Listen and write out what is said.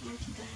Jangan